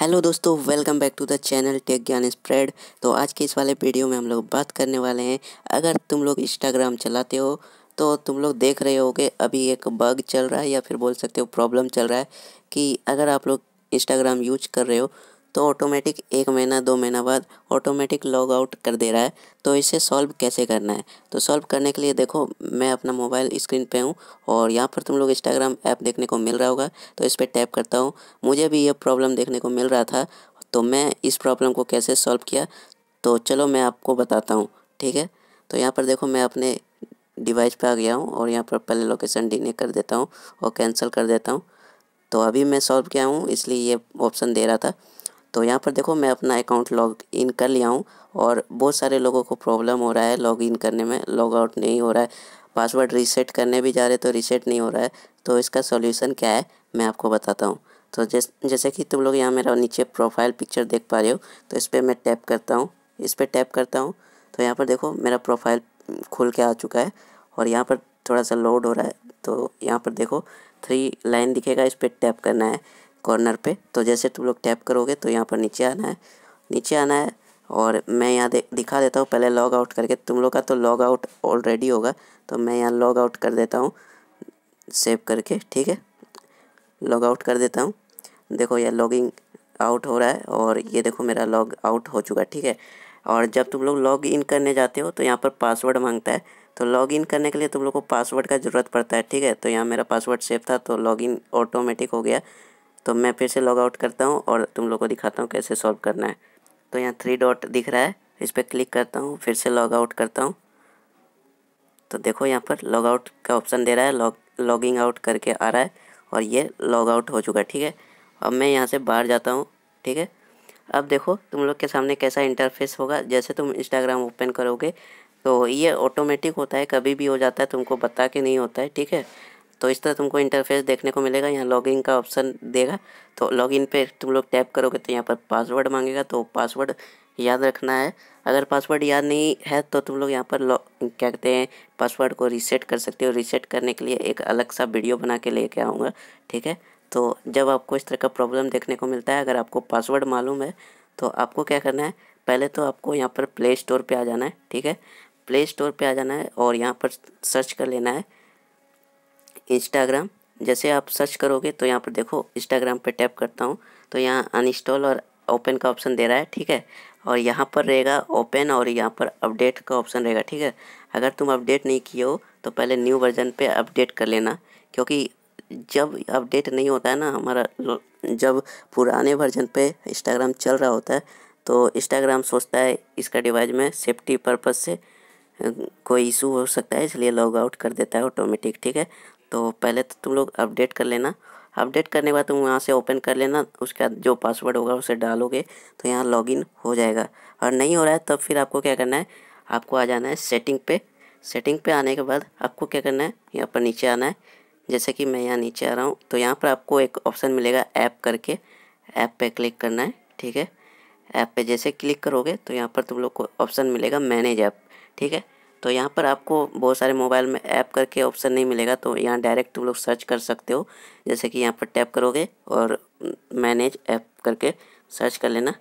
Hello दोस्तों, welcome back to the channel tech Gyan spread. तो आज के इस वाले वीडियो में हम लोग बात करने वाले हैं, अगर तुम लोग इंस्टाग्राम चलाते हो तो तुम लोग देख रहे हो कि अभी एक बग चल रहा है या फिर बोल सकते हो प्रॉब्लम चल रहा है कि अगर आप लोग इंस्टाग्राम यूज कर रहे हो तो ऑटोमेटिक 1 महीना 2 महीना बाद ऑटोमेटिक लॉग आउट कर दे रहा है। तो इसे सॉल्व कैसे करना है? तो सॉल्व करने के लिए देखो, मैं अपना मोबाइल स्क्रीन पे हूँ और यहाँ पर तुम लोग इंस्टाग्राम ऐप देखने को मिल रहा होगा, तो इस पर टैप करता हूँ। मुझे भी ये प्रॉब्लम देखने को मिल रहा था, तो मैं इस प्रॉब्लम को कैसे सॉल्व किया तो चलो मैं आपको बताता हूँ, ठीक है। तो यहाँ पर देखो, मैं अपने डिवाइस पर आ गया हूँ और यहाँ पर पहले लोकेशन डिने कर देता हूँ और कैंसिल कर देता हूँ। तो अभी मैं सॉल्व किया हूँ इसलिए ये ऑप्शन दे रहा था। तो यहाँ पर देखो, मैं अपना अकाउंट लॉग इन कर लिया हूँ और बहुत सारे लोगों को प्रॉब्लम हो रहा है लॉग इन करने में, लॉग आउट नहीं हो रहा है। पासवर्ड रीसेट करने भी जा रहे तो रीसेट नहीं हो रहा है। तो इसका सॉल्यूशन क्या है मैं आपको बताता हूँ। तो जैसे कि तुम लोग यहाँ मेरा नीचे प्रोफाइल पिक्चर देख पा रहे हो, तो इस पर मैं टैप करता हूँ, इस पर टैप करता हूँ। तो यहाँ पर देखो, मेरा प्रोफाइल खुल के आ चुका है और यहाँ पर थोड़ा सा लोड हो रहा है। तो यहाँ पर देखो 3 लाइन दिखेगा, इस पर टैप करना है कॉर्नर पे। तो जैसे तुम लोग टैप करोगे तो यहाँ पर नीचे आना है, नीचे आना है और मैं यहाँ दिखा देता हूँ पहले लॉग आउट करके। तुम लोग का तो लॉग आउट ऑलरेडी होगा, तो मैं यहाँ लॉग आउट कर देता हूँ सेव करके, ठीक है। लॉग आउट कर देता हूँ, देखो यह लॉगिंग आउट हो रहा है और ये देखो मेरा लॉग आउट हो चुका, ठीक है। और जब तुम लोग लॉग इन करने जाते हो तो यहाँ पर पासवर्ड मांगता है, तो लॉग इन करने के लिए तुम लोग को पासवर्ड का ज़रूरत पड़ता है, ठीक है। तो यहाँ मेरा पासवर्ड सेव था तो लॉग इन ऑटोमेटिक हो गया। तो मैं फिर से लॉग आउट करता हूँ और तुम लोग को दिखाता हूँ कैसे सॉल्व करना है। तो यहाँ 3 डॉट दिख रहा है, इस पर क्लिक करता हूँ, फिर से लॉग आउट करता हूँ। तो देखो यहाँ पर लॉग आउट का ऑप्शन दे रहा है, लॉगिंग आउट करके आ रहा है और ये लॉग आउट हो चुका है, ठीक है। अब मैं यहाँ से बाहर जाता हूँ, ठीक है। अब देखो तुम लोग के सामने कैसा इंटरफेस होगा। जैसे तुम इंस्टाग्राम ओपन करोगे तो ये ऑटोमेटिक होता है, कभी भी हो जाता है, तुमको बता के नहीं होता है, ठीक है। तो इस तरह तुमको इंटरफेस देखने को मिलेगा, यहाँ लॉगिन का ऑप्शन देगा। तो लॉगिन पे तुम लोग टैप करोगे तो यहाँ पर पासवर्ड मांगेगा, तो पासवर्ड याद रखना है। अगर पासवर्ड याद नहीं है तो तुम लोग यहाँ पर क्या कहते हैं, पासवर्ड को रीसेट कर सकते हो। रीसेट करने के लिए एक अलग सा वीडियो बना के लेके आऊँगा, ठीक है। तो जब आपको इस तरह का प्रॉब्लम देखने को मिलता है, अगर आपको पासवर्ड मालूम है तो आपको क्या करना है, पहले तो आपको यहाँ पर प्ले स्टोर पर आ जाना है, ठीक है। प्ले स्टोर पर आ जाना है और यहाँ पर सर्च कर लेना है इंस्टाग्राम। जैसे आप सर्च करोगे तो यहाँ पर देखो इंस्टाग्राम पे टैप करता हूँ, तो यहाँ अनइंस्टॉल और ओपन का ऑप्शन दे रहा है, ठीक है। और यहाँ पर रहेगा ओपन और यहाँ पर अपडेट का ऑप्शन रहेगा, ठीक है। अगर तुम अपडेट नहीं किए हो तो पहले न्यू वर्जन पे अपडेट कर लेना, क्योंकि जब अपडेट नहीं होता है ना हमारा, जब पुराने वर्जन पर इंस्टाग्राम चल रहा होता है तो इंस्टाग्राम सोचता है इसका डिवाइस में सेफ्टी पर्पज़ से कोई इशू हो सकता है, इसलिए लॉग आउट कर देता है ऑटोमेटिक, ठीक है। तो पहले तो तुम लोग अपडेट कर लेना, अपडेट करने के बाद तुम वहाँ से ओपन कर लेना, उसका जो पासवर्ड होगा उसे डालोगे तो यहाँ लॉगिन हो जाएगा। और नहीं हो रहा है तब फिर आपको क्या करना है, आपको आ जाना है सेटिंग पे। सेटिंग पे आने के बाद आपको क्या करना है, यहाँ पर नीचे आना है। जैसे कि मैं यहाँ नीचे आ रहा हूँ तो यहाँ पर आपको एक ऑप्शन मिलेगा ऐप करके, ऐप पर क्लिक करना है, ठीक है। ऐप पर जैसे क्लिक करोगे तो यहाँ पर तुम लोग को ऑप्शन मिलेगा मैनेज ऐप, ठीक है। तो यहाँ पर आपको बहुत सारे मोबाइल में ऐप करके ऑप्शन नहीं मिलेगा, तो यहाँ डायरेक्ट तुम लोग सर्च कर सकते हो। जैसे कि यहाँ पर टैप करोगे और मैनेज ऐप करके सर्च कर लेना,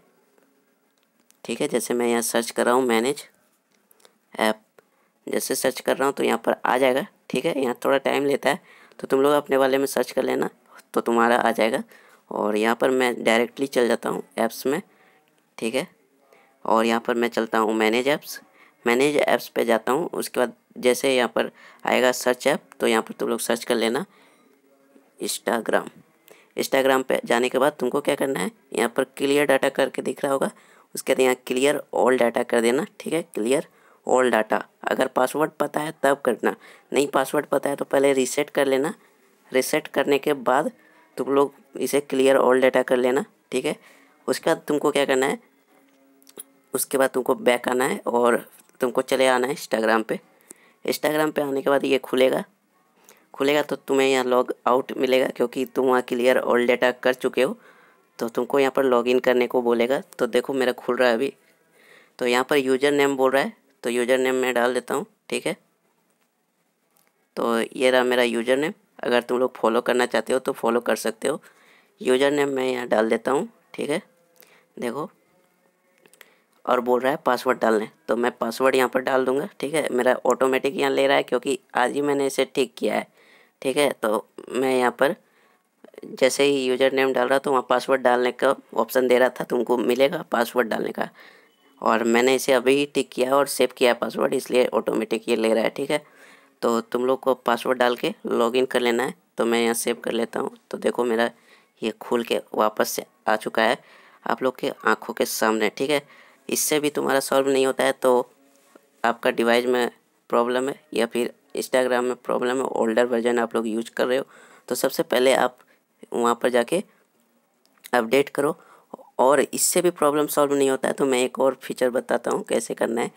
ठीक है। जैसे मैं यहाँ सर्च कर रहा हूँ मैनेज ऐप, जैसे सर्च कर रहा हूँ तो यहाँ पर आ जाएगा, ठीक है। यहाँ थोड़ा टाइम लेता है तो तुम लोग अपने वाले में सर्च कर लेना तो तुम्हारा आ जाएगा। और यहाँ पर मैं डायरेक्टली चल जाता हूँ ऐप्स में, ठीक है। और यहाँ पर मैं चलता हूँ मैनेज ऐप्स, मैनेज ऐप्स पे जाता हूँ। उसके बाद जैसे यहाँ पर आएगा सर्च ऐप तो यहाँ पर तुम लोग सर्च कर लेना इंस्टाग्राम। इंस्टाग्राम पे जाने के बाद तुमको क्या करना है, यहाँ पर क्लियर डाटा करके दिख रहा होगा, उसके बाद यहाँ क्लियर ऑल डाटा कर देना, ठीक है। क्लियर ऑल डाटा अगर पासवर्ड पता है तब करना, नहीं पासवर्ड पता है तो पहले रीसेट कर लेना। रीसेट करने के बाद तुम लोग इसे क्लियर ऑल डाटा कर लेना, ठीक है। उसके बाद तुमको क्या करना है, उसके बाद तुमको बैक आना है और तुमको चले आना है इंस्टाग्राम पे। इंस्टाग्राम पे आने के बाद ये खुलेगा, खुलेगा तो तुम्हें यहाँ लॉग आउट मिलेगा, क्योंकि तुम वहाँ क्लियर ऑल डाटा कर चुके हो। तो तुमको यहाँ पर लॉग इन करने को बोलेगा, तो देखो मेरा खुल रहा है अभी। तो यहाँ पर यूज़र नेम बोल रहा है, तो यूज़र नेम मैं डाल देता हूँ, ठीक है। तो ये रहा मेरा यूज़र नेम, अगर तुम लोग फॉलो करना चाहते हो तो फॉलो कर सकते हो। यूज़र नेम मैं यहाँ डाल देता हूँ, ठीक है, देखो, और बोल रहा है पासवर्ड डाल लें, तो मैं पासवर्ड यहाँ पर डाल दूँगा। ठीक है, मेरा ऑटोमेटिक यहाँ ले रहा है क्योंकि आज ही मैंने इसे ठीक किया है। ठीक है, तो मैं यहाँ पर जैसे ही यूज़र नेम डाल रहा तो वहाँ पासवर्ड डालने का ऑप्शन दे रहा था, तुमको मिलेगा पासवर्ड डालने का, और मैंने इसे अभी ही टिक किया और सेव किया है पासवर्ड, इसलिए ऑटोमेटिक ये ले रहा है। ठीक है, तो तुम लोग को पासवर्ड डाल के लॉगिन कर लेना है, तो मैं यहाँ सेव कर लेता हूँ। तो देखो मेरा ये खुल के वापस से आ चुका है आप लोग के आँखों के सामने। ठीक है, इससे भी तुम्हारा सॉल्व नहीं होता है तो आपका डिवाइस में प्रॉब्लम है या फिर इंस्टाग्राम में प्रॉब्लम है, ओल्डर वर्जन आप लोग यूज कर रहे हो, तो सबसे पहले आप वहाँ पर जाके अपडेट करो। और इससे भी प्रॉब्लम सॉल्व नहीं होता है तो मैं एक और फीचर बताता हूँ कैसे करना है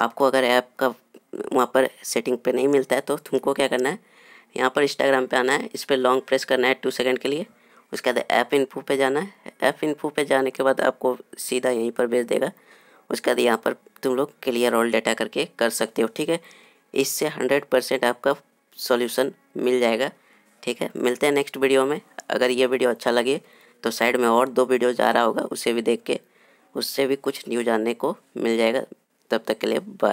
आपको। अगर ऐप का वहाँ पर सेटिंग पे नहीं मिलता है तो तुमको क्या करना है, यहाँ पर इंस्टाग्राम पे आना है, इस पर लॉन्ग प्रेस करना है 2 सेकंड के लिए, उसके बाद ऐप इन्फो पे जाना है। ऐप इन्फो पे जाने के बाद आपको सीधा यहीं पर भेज देगा, उसके बाद यहाँ पर तुम लोग क्लियर ऑल डाटा करके कर सकते हो। ठीक है, इससे 100% आपका सॉल्यूशन मिल जाएगा। ठीक है, मिलते हैं नेक्स्ट वीडियो में। अगर ये वीडियो अच्छा लगे तो साइड में और 2 वीडियोज़ आ रहा होगा, उसे भी देख के उससे भी कुछ न्यू जानने को मिल जाएगा। तब तक के लिए बाय।